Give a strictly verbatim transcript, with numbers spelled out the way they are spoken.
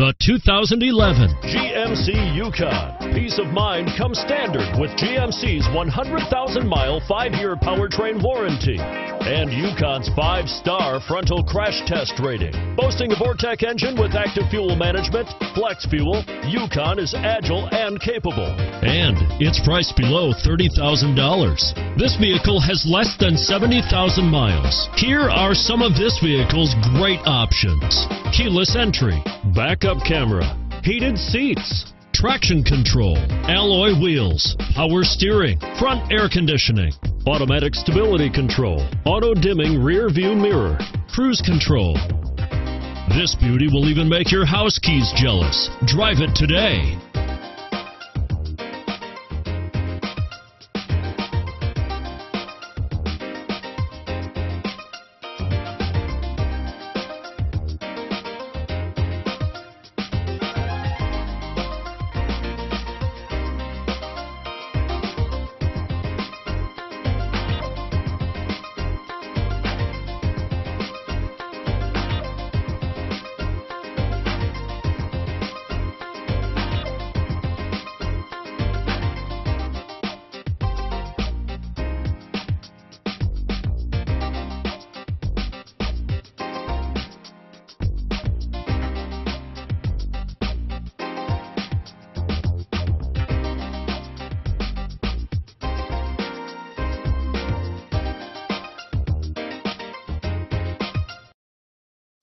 The two thousand eleven G M C Yukon. Peace of mind comes standard with G M C's one hundred thousand mile five year powertrain warranty and Yukon's five star frontal crash test rating. Boasting a Vortec engine with active fuel management, flex fuel, Yukon is agile and capable. And it's priced below thirty thousand dollars. This vehicle has less than seventy thousand miles. Here are some of this vehicle's great options: keyless entry, backup camera, heated seats, traction control, alloy wheels, power steering, front air conditioning, automatic stability control, auto dimming rear view mirror, cruise control. This beauty will even make your house keys jealous. Drive it today.